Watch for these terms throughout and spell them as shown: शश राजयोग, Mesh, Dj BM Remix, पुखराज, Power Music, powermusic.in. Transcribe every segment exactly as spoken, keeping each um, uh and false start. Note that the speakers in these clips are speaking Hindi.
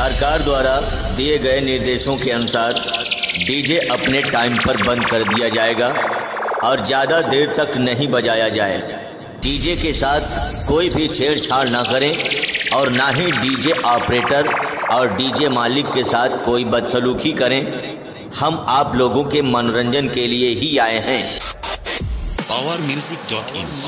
सरकार द्वारा दिए गए निर्देशों के अनुसार डीजे अपने टाइम पर बंद कर दिया जाएगा और ज़्यादा देर तक नहीं बजाया जाए। डीजे के साथ कोई भी छेड़छाड़ ना करें और ना ही डीजे ऑपरेटर और डीजे मालिक के साथ कोई बदसलूकी करें। हम आप लोगों के मनोरंजन के लिए ही आए हैं। powermusic.in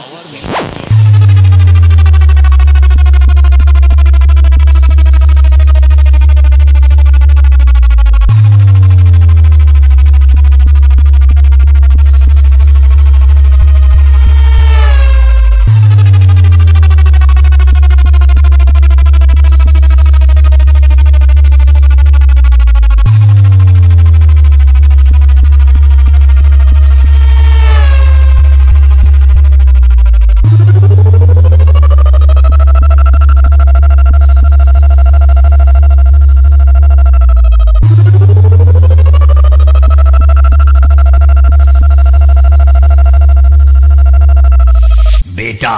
बेटा,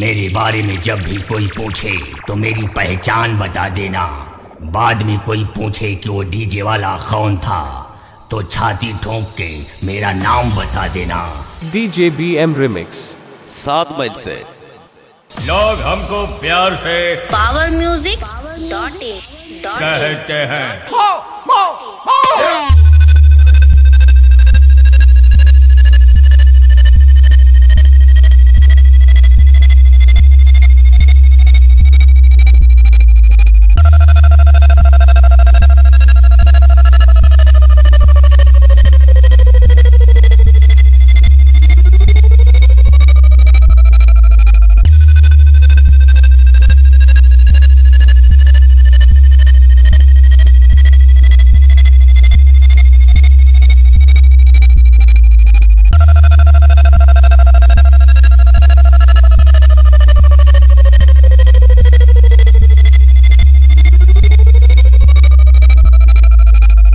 मेरे बारे में जब भी कोई पूछे तो मेरी पहचान बता देना। बाद में कोई पूछे कि वो डीजे वाला कौन था तो छाती ठोंक के मेरा नाम बता देना। डीजे बीएम रिमिक्स सात मील से। लोग हमको प्यार से पावर म्यूजिक डॉट इन कहते हैं।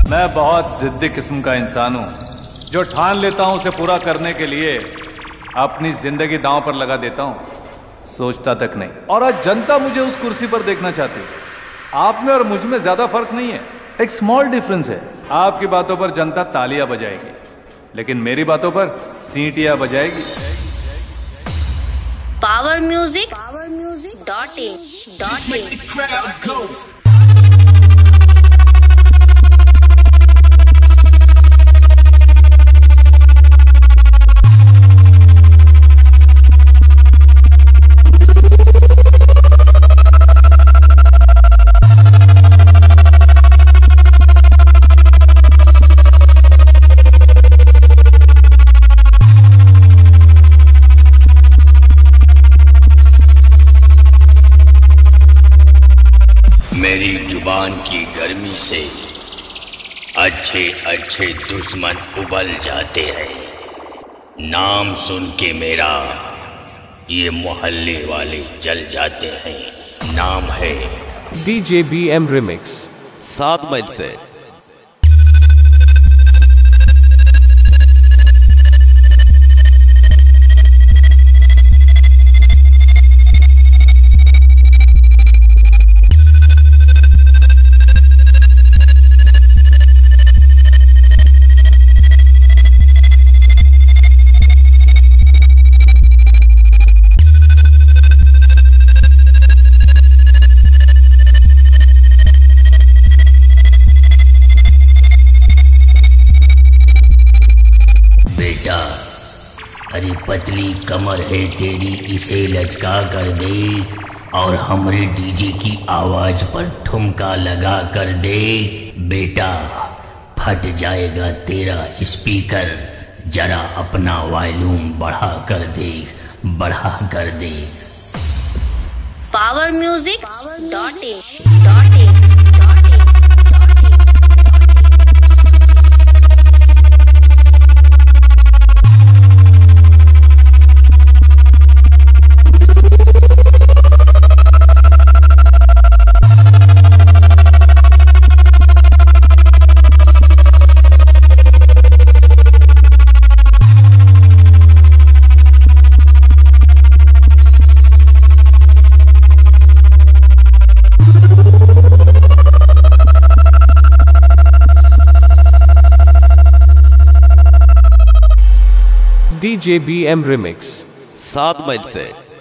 मैं बहुत ज़िद्दी किस्म का इंसान हूँ, जो ठान लेता हूँ उसे पूरा करने के लिए अपनी ज़िंदगी दांव पर लगा देता हूँ, सोचता तक नहीं। और आज जनता मुझे उस कुर्सी पर देखना चाहती है। आप में और मुझ में ज़्यादा फर्क नहीं है, एक स्मॉल डिफरेंस है। आपकी बातों पर जनता तालियां बजाएगी, लेकिन मेरी बातों पर सीटियां बजाएगी। Power music power music dot in dot in जुबान की गर्मी से अच्छे अच्छे दुश्मन उबल जाते हैं। नाम सुन के मेरा ये मोहल्ले वाले जल जाते हैं। नाम है डीजे बीएम रिमिक्स सात मील से। अरे पतली कमर है तेरी, इसे लचका कर दे और हमरे डीजे की आवाज पर ठुमका लगा कर दे। बेटा, फट जाएगा तेरा स्पीकर, जरा अपना वॉल्यूम बढ़ा कर दे, बढ़ा कर दे। Power music dot in dot in DJ B M remix सात मील से।